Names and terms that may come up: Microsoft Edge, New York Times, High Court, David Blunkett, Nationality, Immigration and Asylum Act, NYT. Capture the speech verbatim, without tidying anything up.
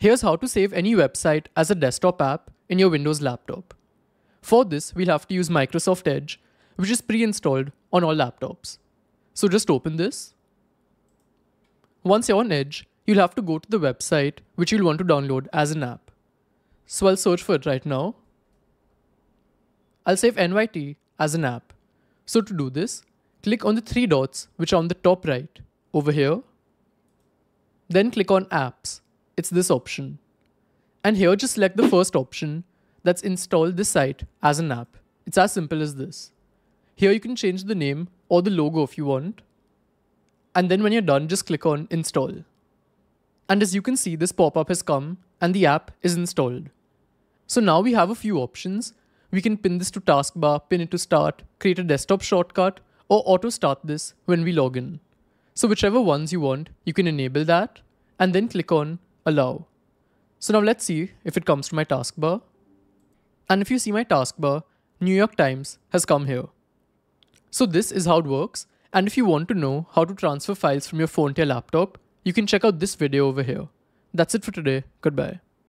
Here's how to save any website as a desktop app in your Windows laptop. For this, we'll have to use Microsoft Edge, which is pre-installed on all laptops. So just open this. Once you're on Edge, you'll have to go to the website which you'll want to download as an app. So I'll search for it right now. I'll save N Y T as an app. So to do this, click on the three dots which are on the top right over here. Then click on Apps. It's this option. And here just select the first option that's install this site as an app. It's as simple as this. Here you can change the name or the logo if you want. And then when you're done, just click on Install. And as you can see, this pop-up has come and the app is installed. So now we have a few options. We can pin this to taskbar, pin it to start, create a desktop shortcut, or auto start this when we log in. So whichever ones you want, you can enable that and then click on Allow. So now let's see if it comes to my taskbar. And if you see my taskbar, New York Times has come here. So this is how it works. And if you want to know how to transfer files from your phone to your laptop, you can check out this video over here. That's it for today. Goodbye.